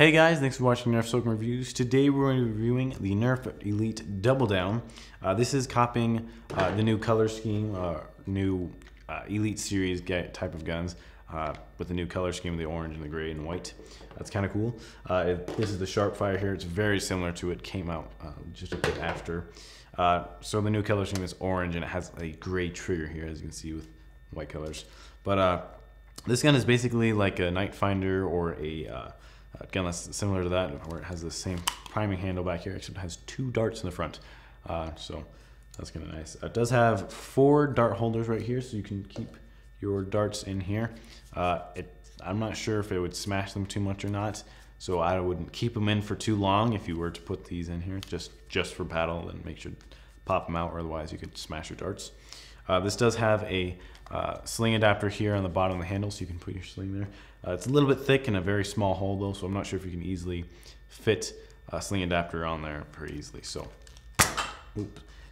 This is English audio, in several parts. Hey guys, thanks for watching Nerf Socom Reviews. Today we're going to be reviewing the Nerf Elite Double Down. This is copying the new color scheme, new Elite series type of guns with the new color scheme of the orange and the gray and white. That's kind of cool. This is the Sharp Fire here. It's very similar to it. Came out just a bit after. So the new color scheme is orange and it has a gray trigger here, as you can see, with white colors. But this gun is basically like a Night Finder or a gun that's similar to that, where it has the same priming handle back here, except it has two darts in the front. So that's kind of nice. It does have four dart holders right here, so you can keep your darts in here. I'm not sure if it would smash them too much or not, so I wouldn't keep them in for too long if you were to put these in here, just for battle, and make sure to pop them out, or otherwise you could smash your darts. This does have a sling adapter here on the bottom of the handle, so you can put your sling there. It's a little bit thick and a very small hole though, so I'm not sure if you can easily fit a sling adapter on there pretty easily. So,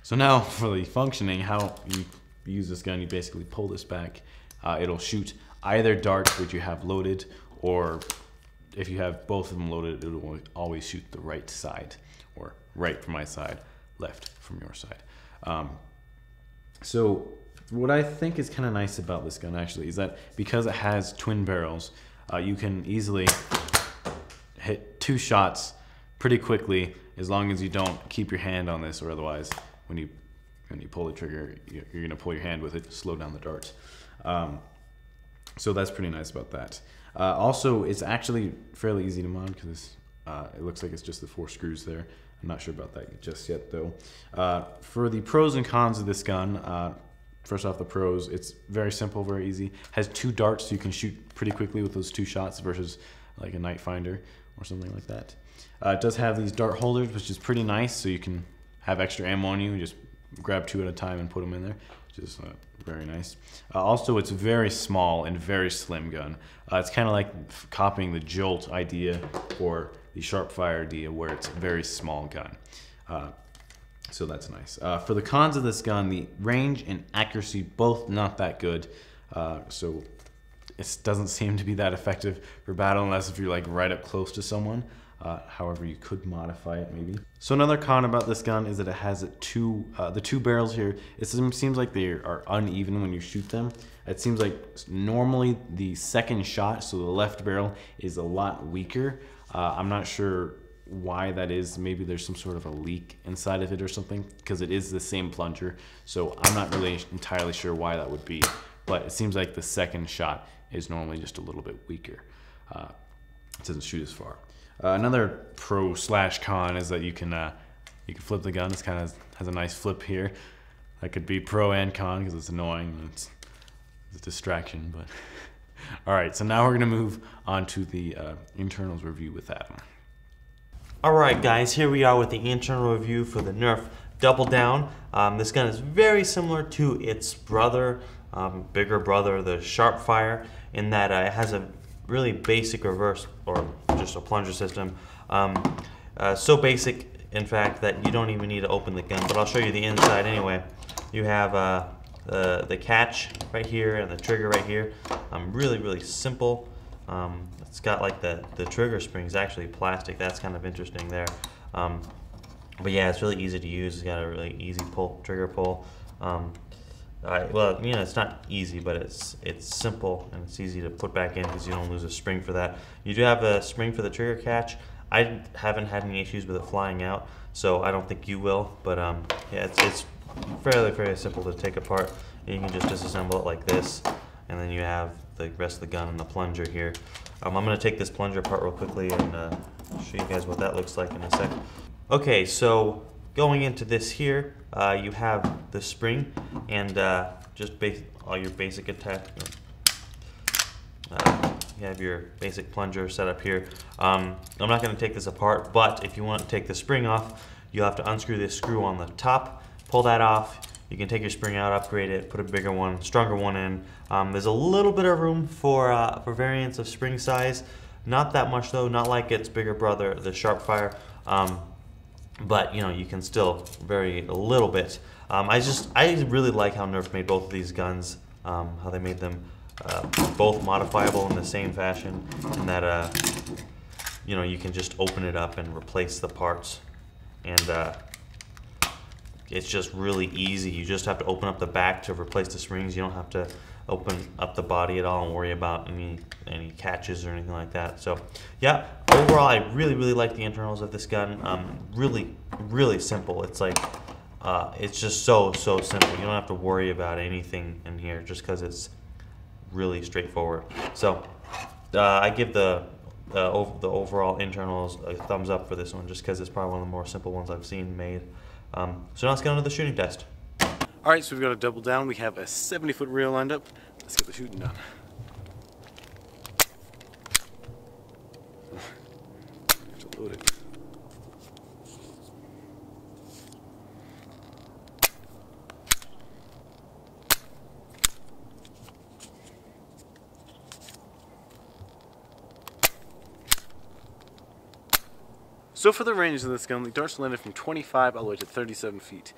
so now for the functioning, how you use this gun, you basically pull this back. It'll shoot either darts which you have loaded, or if you have both of them loaded, it'll always shoot the right side, or right from my side, left from your side. So what I think is kind of nice about this gun actually is that because it has twin barrels, you can easily hit two shots pretty quickly as long as you don't keep your hand on this, or otherwise when you pull the trigger, you're gonna pull your hand with it to slow down the dart. So that's pretty nice about that. Also, it's actually fairly easy to mod because it looks like it's just the four screws there. I'm not sure about that just yet though. For the pros and cons of this gun, first off, the pros, it's very simple, very easy. Has two darts, so you can shoot pretty quickly with those two shots versus like a Night Finder or something like that. It does have these dart holders, which is pretty nice, so you can have extra ammo on you and just grab two at a time and put them in there, which is very nice. Also, it's very small and very slim gun. It's kind of like copying the Jolt idea or the Sharp Fire idea, where it's a very small gun. So that's nice. For the cons of this gun, the range and accuracy both not that good. So it doesn't seem to be that effective for battle unless if you're like right up close to someone. However, you could modify it maybe. So another con about this gun is that it has the two barrels here. It seems like they are uneven when you shoot them. It seems like normally the second shot, so the left barrel, is a lot weaker. I'm not sure why that is. Maybe there's some sort of a leak inside of it or something, because it is the same plunger, so I'm not really entirely sure why that would be, but it seems like the second shot is normally just a little bit weaker. It doesn't shoot as far. Another pro slash con is that you can flip the gun. It's kind of has a nice flip here. That could be pro and con because it's annoying and it's a distraction, but all right, so now we're gonna move on to the internals review with Adam. Alright guys, here we are with the internal review for the Nerf Double Down. This gun is very similar to its brother, bigger brother, the Sharp Fire, in that it has a really basic reverse, or just a plunger system. So basic, in fact, that you don't even need to open the gun, but I'll show you the inside anyway. You have the catch right here and the trigger right here. Really, really simple. It's got like the trigger spring's actually plastic. That's kind of interesting there. But yeah, it's really easy to use. It's got a really easy pull, trigger pull. Well, you know, it's not easy, but it's simple and it's easy to put back in because you don't lose a spring for that. You do have a spring for the trigger catch. I haven't had any issues with it flying out, so I don't think you will. But yeah, it's fairly, fairly simple to take apart. You can just disassemble it like this, and then you have the rest of the gun and the plunger here. I'm gonna take this plunger apart real quickly and show you guys what that looks like in a sec. Okay, so going into this here, you have the spring and just all your basic attack. You have your basic plunger set up here. I'm not gonna take this apart, but if you want to take the spring off, you'll have to unscrew this screw on the top, pull that off. You can take your spring out, upgrade it, put a bigger one, stronger one in. There's a little bit of room for variants of spring size. Not that much though, not like its bigger brother, the Sharp Fire. But you know, you can still vary a little bit. I really like how Nerf made both of these guns, how they made them both modifiable in the same fashion, and that you know, you can just open it up and replace the parts, and it's just really easy. You just have to open up the back to replace the springs. You don't have to open up the body at all and worry about any catches or anything like that. So yeah, overall I really like the internals of this gun. Really simple. It's like it's just so simple. You don't have to worry about anything in here just because it's really straightforward. So I give the overall internals a thumbs up for this one just because it's probably one of the more simple ones I've seen made. So now let's get on to the shooting test. All right, so we've got a double down. We have a 70-foot reel lined up. Let's get the shooting done. Have to load it. So for the range of this gun, the darts landed from 25 all the way to 37 feet.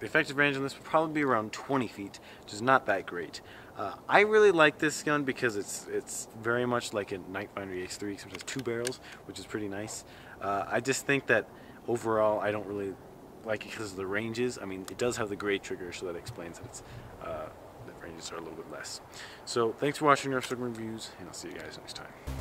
The effective range on this would probably be around 20 feet, which is not that great. I really like this gun because it's very much like a Night Finder Ace III, except it has two barrels, which is pretty nice. I just think that overall I don't really like it because of the ranges. I mean, it does have the gray trigger, so that explains that the ranges are a little bit less. So thanks for watching Nerf Socom Reviews, and I'll see you guys next time.